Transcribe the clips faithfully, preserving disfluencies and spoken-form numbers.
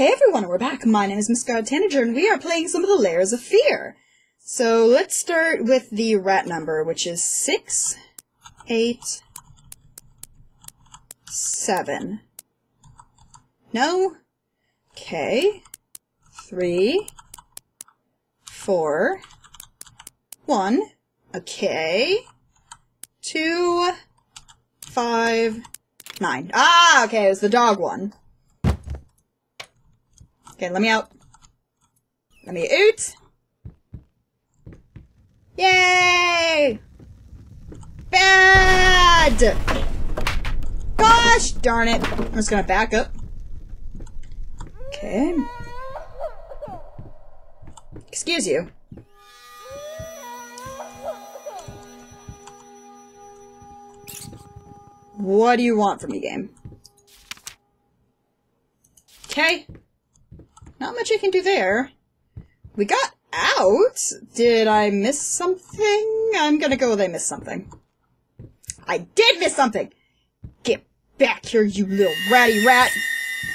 Hey everyone, we're back. My name is MissScarletTanager, and we are playing some of the Layers of Fear. So let's start with the rat number, which is six, eight, seven. No. Okay. Three, four, one. Okay. Two, five, nine. Ah, okay, it was the dog one. Okay, let me out. Let me out. Yay! Bad! Gosh darn it. I'm just gonna back up. Okay. Excuse you. What do you want from me, game? Okay. Not much I can do there. We got out? Did I miss something? I'm gonna go with I missed something. I did miss something! Get back here, you little ratty rat!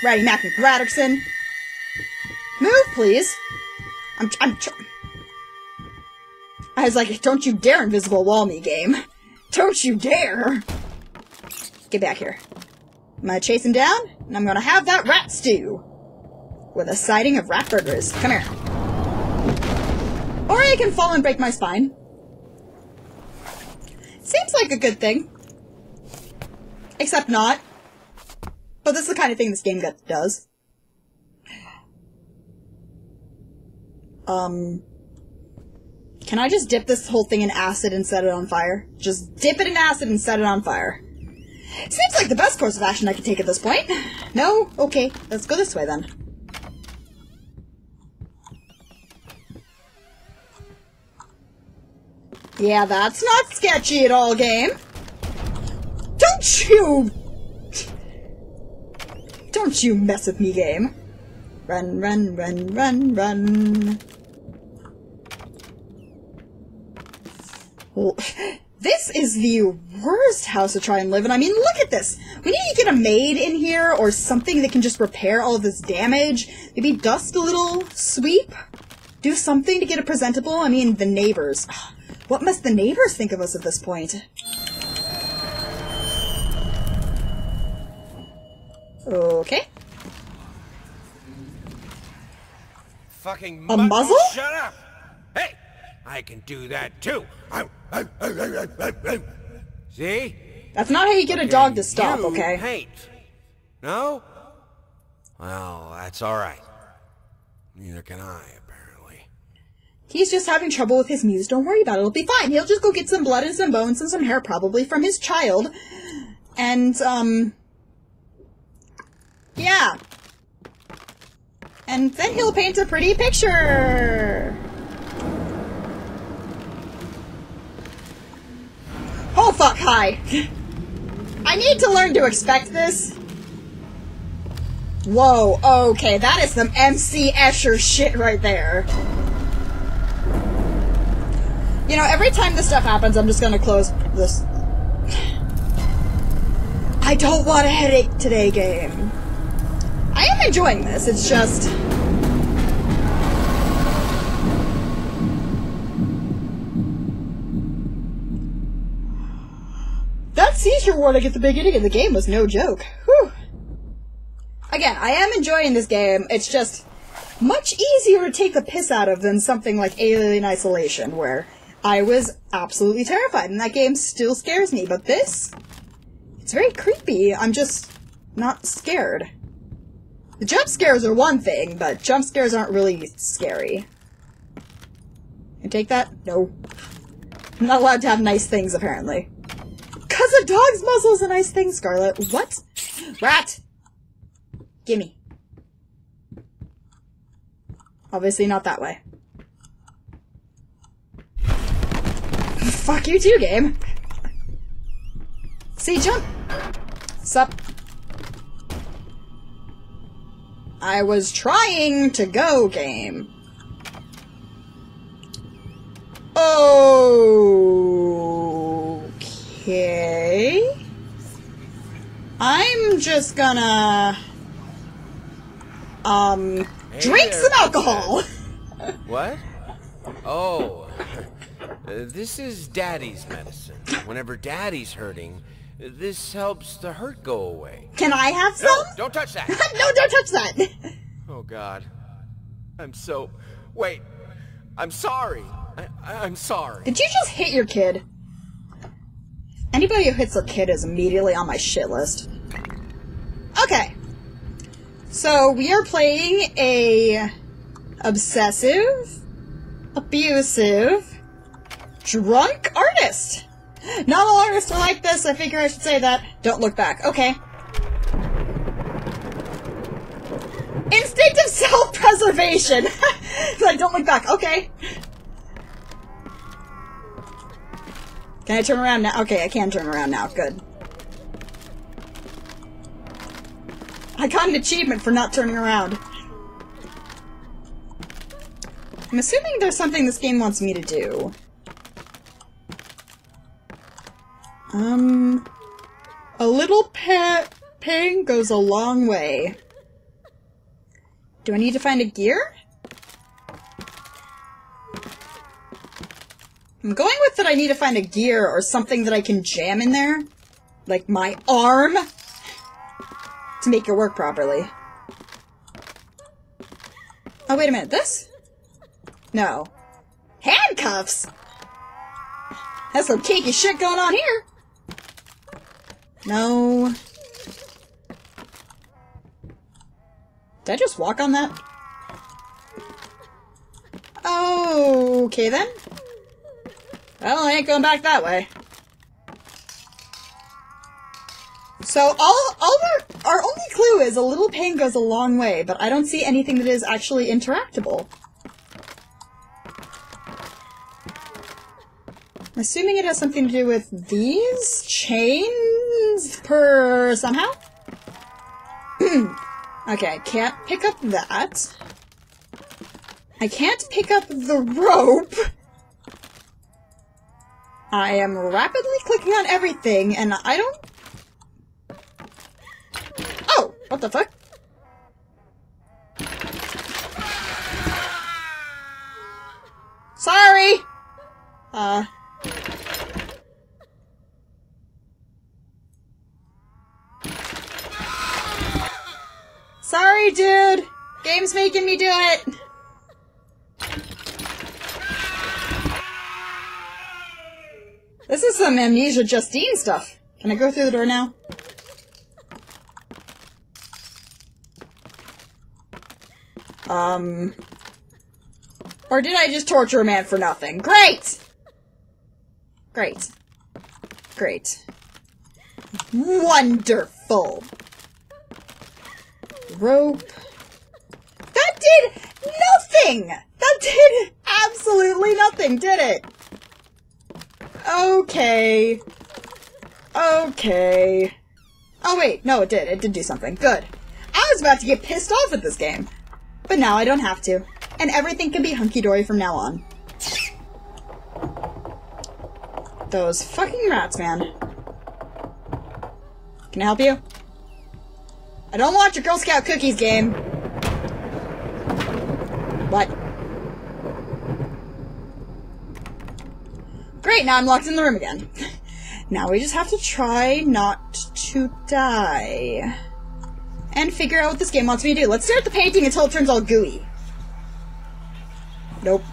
Ratty Mac McRatterson! Move, please! I'm I'm tr I was like, don't you dare invisible wall me, game! Don't you dare! Get back here. I'm gonna chase him down, and I'm gonna have that rat stew! With a sighting of rat burgers. Come here. Or I can fall and break my spine. Seems like a good thing. Except not. But this is the kind of thing this game does. Um. Can I just dip this whole thing in acid and set it on fire? Just dip it in acid and set it on fire. Seems like the best course of action I could take at this point. No? Okay. Let's go this way then. Yeah, that's not sketchy at all, game. Don't you... Don't you mess with me, game. Run, run, run, run, run. Well, this is the worst house to try and live in. I mean, look at this. We need to get a maid in here or something that can just repair all of this damage. Maybe dust a little, sweep. Do something to get it presentable. I mean, the neighbors... What must the neighbors think of us at this point? Okay. Fucking a muzzle? Shut up! Hey, I can do that too. See? That's not how you get a dog to stop. You okay. Paint. No. Well, that's all right. Neither can I. He's just having trouble with his muse. Don't worry about it. It'll be fine. He'll just go get some blood and some bones and some hair, probably, from his child. And, um... yeah. And then he'll paint a pretty picture! Oh, fuck, hi! I need to learn to expect this. Whoa, okay, that is some M C Escher shit right there. You know, every time this stuff happens, I'm just gonna close this. I don't want a headache today, game. I am enjoying this, it's just... That seizure warning at the beginning of the game was no joke. Whew. Again, I am enjoying this game, it's just much easier to take the piss out of than something like Alien Isolation, where... I was absolutely terrified, and that game still scares me, but this, it's very creepy. I'm just not scared. The jump scares are one thing, but jump scares aren't really scary. Can I take that? No. I'm not allowed to have nice things, apparently. Cause a dog's muzzle's a nice thing, Scarlet. What? Rat! Gimme. Obviously not that way. Fuck you too, game. See, jump. Sup. I was trying to go, game. Okay. I'm just gonna um, hey drinks there, and alcohol. What? Oh, uh, this is Daddy's medicine. Whenever Daddy's hurting, this helps the hurt go away. Can I have some? No, don't touch that. No, don't touch that. Oh God, I'm so. Wait, I'm sorry. I, I'm sorry. Did you just hit your kid? Anybody who hits a kid is immediately on my shit list. Okay. So we are playing a obsessive, abusive, drunk artist. Not all artists are like this. I figure I should say that. Don't look back. Okay. Instinctive self-preservation. Like, don't look back. Okay. Can I turn around now? Okay, I can turn around now. Good. I got an achievement for not turning around. I'm assuming there's something this game wants me to do. Um... A little pet ping goes a long way. Do I need to find a gear? I'm going with that I need to find a gear or something that I can jam in there. Like my arm. To make it work properly. Oh, wait a minute. This? No. Handcuffs? That's some kinky shit going on here. No. Did I just walk on that? Oh, okay then. Well, I ain't going back that way. So all, all our, our only clue is a little pain goes a long way, but I don't see anything that is actually interactable. I'm assuming it has something to do with these chains per somehow. Okay, I can't pick up that. I can't pick up the rope. I am rapidly clicking on everything, and I don't... Oh! What the fuck? Sorry! Uh... Sorry, dude! Game's making me do it! This is some Amnesia Justine stuff. Can I go through the door now? Um... Or did I just torture a man for nothing? Great! Great. Great. Wonderful! Rope. That did nothing! That did absolutely nothing, did it? Okay. Okay. Oh wait, no it did. It did do something. Good. I was about to get pissed off at this game. But now I don't have to. And everything can be hunky-dory from now on. Those fucking rats, man. Can I help you? I don't want your Girl Scout cookies game. What? Great, now I'm locked in the room again. Now we just have to try not to die. And figure out what this game wants me to do. Let's stare at the painting until it turns all gooey. Nope.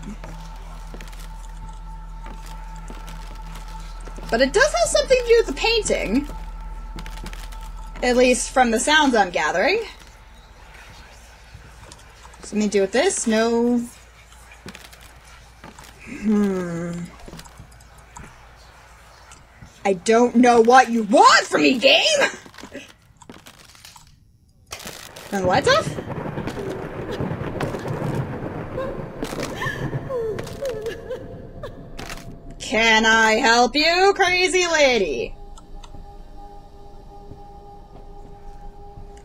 But it does have something to do with the painting. At least from the sounds I'm gathering. Something to do with this? No. Hmm. I don't know what you want from me, game! Turn the lights off? Can I help you, crazy lady?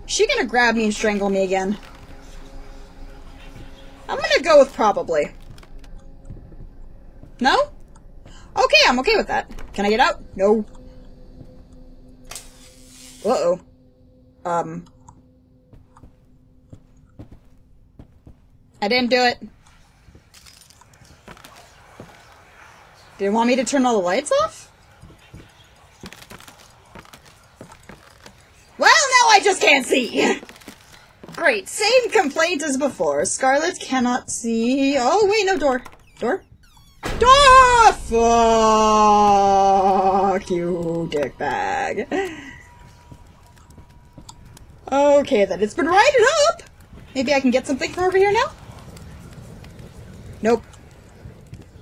She's gonna grab me and strangle me again. I'm gonna go with probably. No? Okay, I'm okay with that. Can I get out? No. Uh-oh. Um. I didn't do it. Do you want me to turn all the lights off? Well, now I just can't see! Great, same complaint as before. Scarlet cannot see... Oh, wait, no, door. Door? Door! Fuck you, dickbag. Okay, then. It's been righted up! Maybe I can get something from over here now? Nope.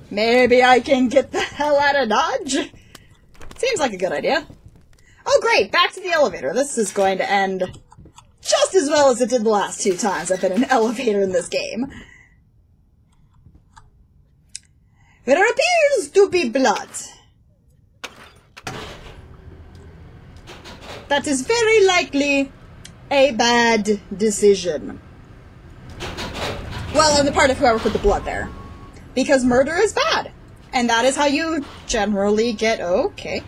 Maybe I can get the hell out of Dodge? Seems like a good idea. Oh great, back to the elevator. This is going to end just as well as it did the last two times I've been in an elevator in this game. There appears to be blood. That is very likely a bad decision. Well, on the part of whoever put the blood there. Because murder is bad. And that is how you generally get... Okay.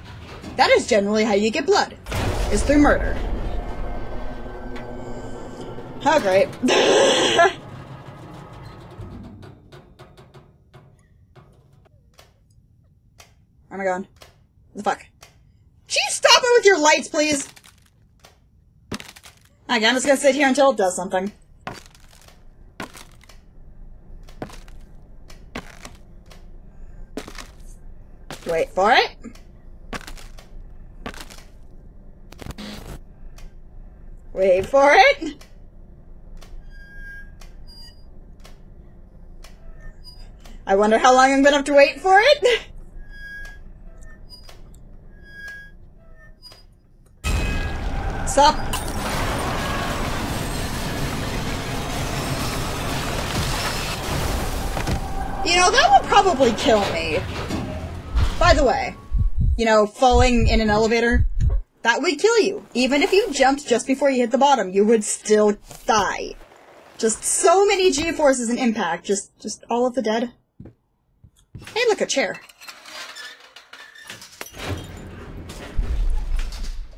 That is generally how you get blood. Is through murder. Oh, great. Where am I going? What the fuck? Chief, stop it with your lights, please! Okay, I'm just gonna sit here until it does something. Wait for it. Wait for it. I wonder how long I'm gonna have to wait for it. Stop. You know, that would probably kill me. By the way, you know, falling in an elevator, that would kill you. Even if you jumped just before you hit the bottom, you would still die. Just so many G-forces and impact, just, just all of the dead. Hey, look, a chair.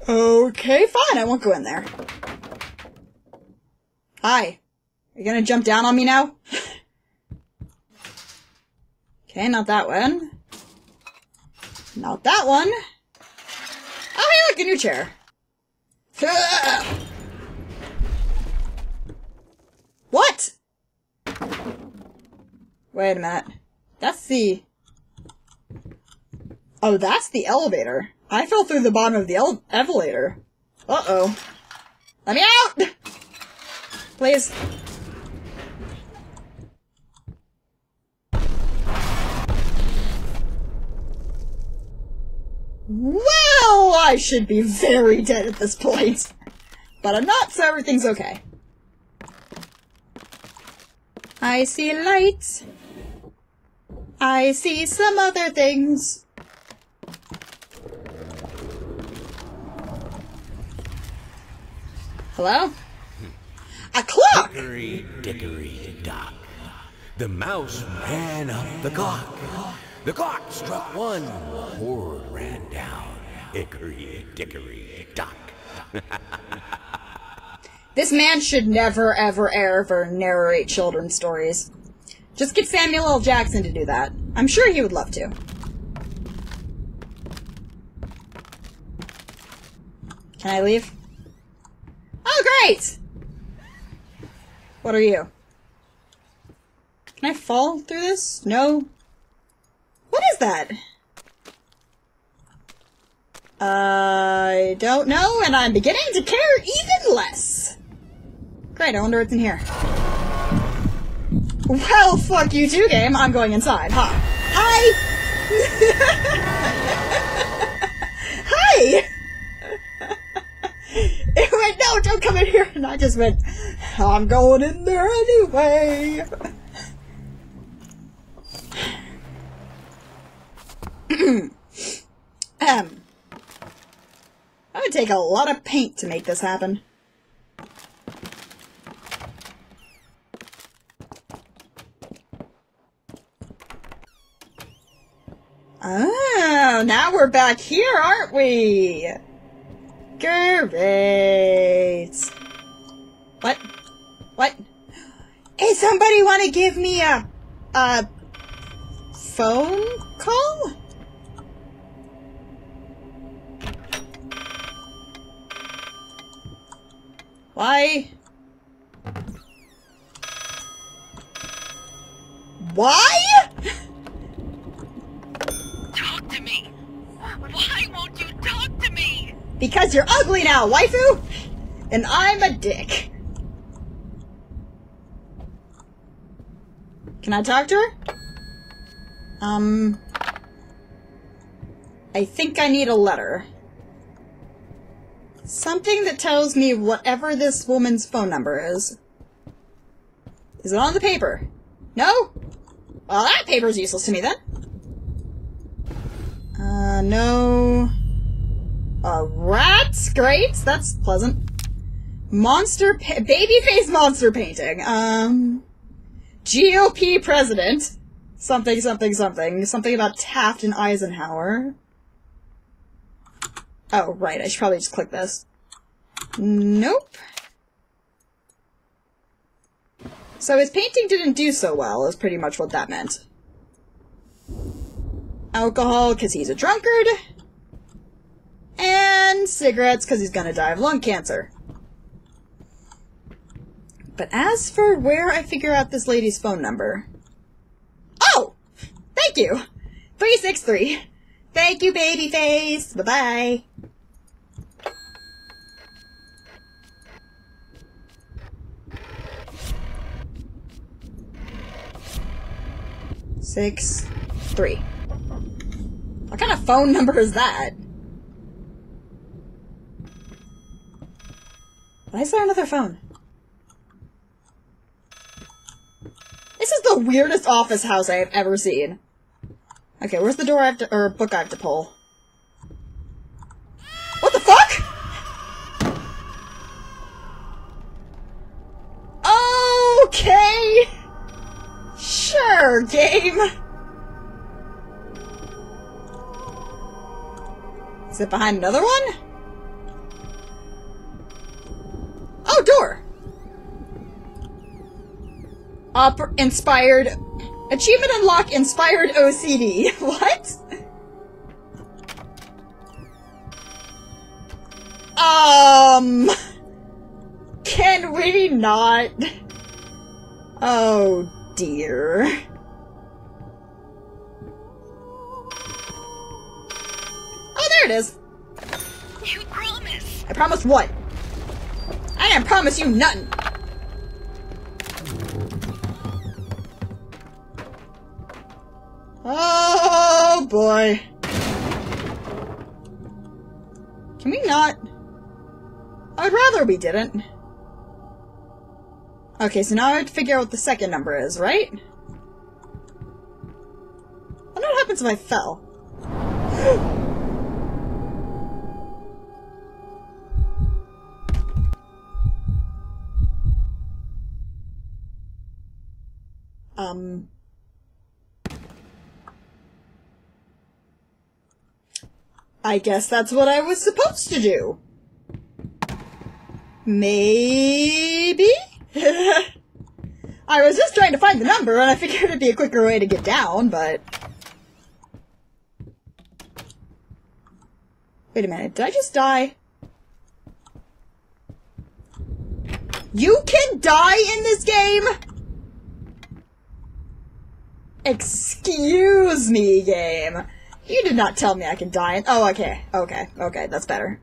Okay, fine, I won't go in there. Hi. Are you gonna jump down on me now? Okay, not that one. Not that one. Oh, hey, look, a new chair. Ugh. What? Wait a minute. That's the... Oh, that's the elevator. I fell through the bottom of the ele- elevator. Uh-oh. Let me out! Please. Well, I should be very dead at this point. But I'm not, so everything's okay. I see lights. I see some other things. Hello? A clock! Dickory, dickory, dock. The mouse ran up the clock. The clock struck one, horror ran down. Hickory, dickory, dock. This man should never, ever, ever narrate children's stories. Just get Samuel L. Jackson to do that. I'm sure he would love to. Can I leave? Oh, great! What are you? Can I fall through this? No. What is that? I don't know, and I'm beginning to care even less. Great, I wonder what's in here. Well, fuck you too, game. I'm going inside. Huh. Hi! Hi! It went, no, don't come in here. And I just went, I'm going in there anyway. um, I would take a lot of paint to make this happen. Oh, now we're back here, aren't we? Great. What? What? Is Does somebody want to give me a... a... phone call? Why? Why? Talk to me. Why won't you talk to me? Because you're ugly now, waifu! And I'm a dick. Can I talk to her? Um... I think I need a letter. Something that tells me whatever this woman's phone number is. Is it on the paper? No? Well, that paper's useless to me, then. Uh, no... Uh, rats? Great, that's pleasant. Monster pa- babyface monster painting. Um... G O P president. Something, something, something. Something about Taft and Eisenhower. Oh, right, I should probably just click this. Nope. So his painting didn't do so well, is pretty much what that meant. Alcohol, because he's a drunkard. And cigarettes, because he's gonna die of lung cancer. But as for where I figure out this lady's phone number... Oh! Thank you! three six three. Thank you, babyface! Bye-bye! Six, three. What kind of phone number is that? Why is there another phone? This is the weirdest office house I have ever seen. Okay, where's the door I have to- or book I have to pull? What the fuck?! Okay! Sure, game! Is it behind another one? Oh, door! Opera inspired... Achievement unlock inspired O C D. What? Um... Can we not? Oh dear. Oh, there it is! You promise! I promise what? I didn't promise you nothing! Oh boy. Can we not? I'd rather we didn't. Okay, so now I have to figure out what the second number is, right? I wonder what happens if I fell. um... I guess that's what I was supposed to do. Maybe? I was just trying to find the number, and I figured it'd be a quicker way to get down, but... Wait a minute, did I just die? You can die in this game?! Excuse me, game. You did not tell me I could die in- Oh, okay. Okay. Okay, that's better.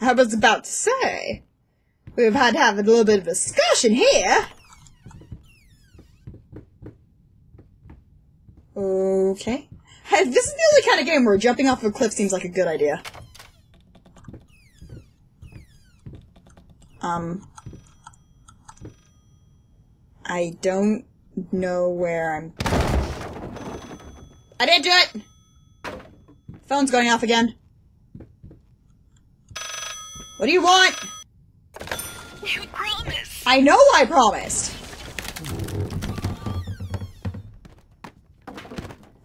I was about to say, we've had to have a little bit of a discussion here. Okay. Hey, this is the only kind of game where jumping off a cliff seems like a good idea. Um... I don't know where I'm... I didn't do it! Phone's going off again. What do you want? You promised! I know I promised!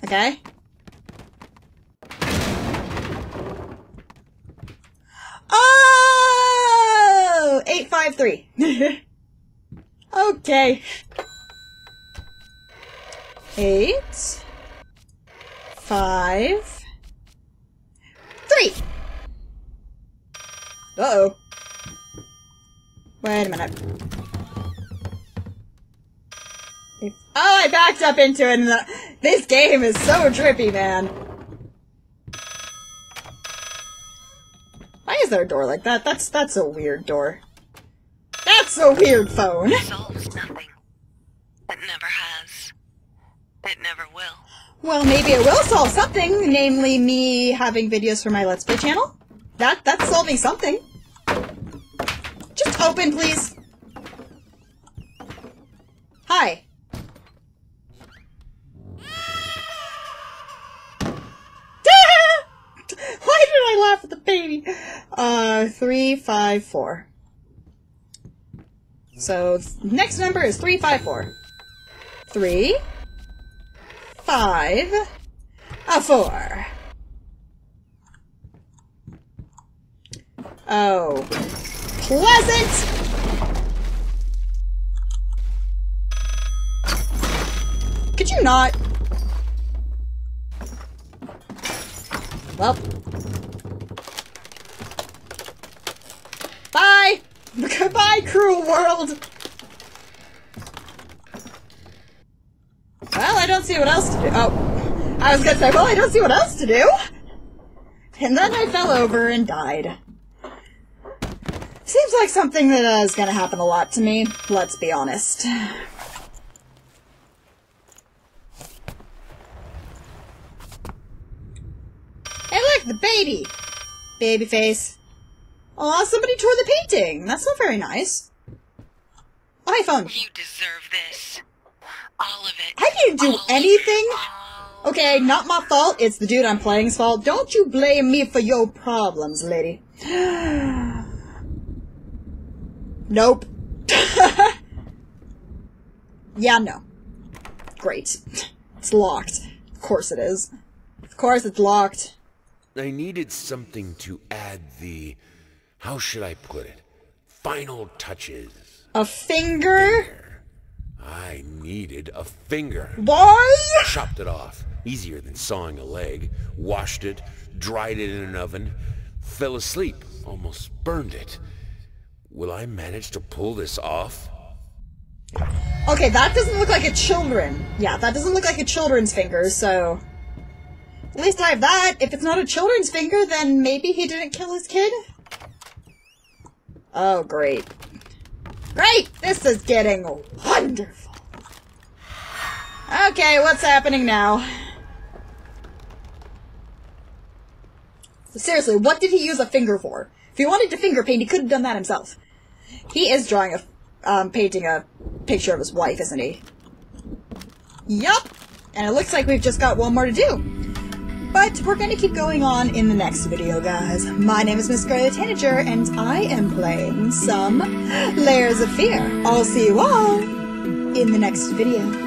Okay. Oh! eight five three. Okay. Eight. Five. Three. Uh-oh. Wait a minute. If, oh, I backed up into it. And the, this game is so trippy, man. Why is there a door like that? That's that's a weird door. That's a weird phone. It solves nothing. It never has. It never will. Well, maybe it will solve something, namely me having videos for my Let's Play channel. That that's solving something. Just open, please. Hi. Why did I laugh at the baby? Uh, three, five, four. So, next number is three, five, four. Three. Five. A four. Oh. Pleasant! Could you not? Well. Bye! Goodbye, cruel world! Well, I don't see what else to do. Oh. I was gonna say, well, I don't see what else to do! And then I fell over and died. Seems like something that uh, is going to happen a lot to me, let's be honest. Hey look, the baby! Baby face. Aw, somebody tore the painting! That's not very nice. Oh, iPhone. You deserve this. All of it. I didn't do anything! Okay, not my fault, it's the dude I'm playing's fault. Don't you blame me for your problems, lady. Nope. Yeah, no. Great. It's locked. Of course it is. Of course it's locked. I needed something to add the... how should I put it? Final touches. A finger? Finger. I needed a finger. Why? Chopped it off. Easier than sawing a leg. Washed it. Dried it in an oven. Fell asleep. Almost burned it. Will I manage to pull this off? Okay, that doesn't look like a children. Yeah, that doesn't look like a children's finger, so... at least I have that. If it's not a children's finger, then maybe he didn't kill his kid? Oh, great. Great! This is getting wonderful! Okay, what's happening now? Seriously, what did he use a finger for? If he wanted to finger paint, he could have done that himself. He is drawing a, um, painting a picture of his wife, isn't he? Yup! And it looks like we've just got one more to do. But we're going to keep going on in the next video, guys. My name is MissScarletTanager, and I am playing some Layers of Fear. I'll see you all in the next video.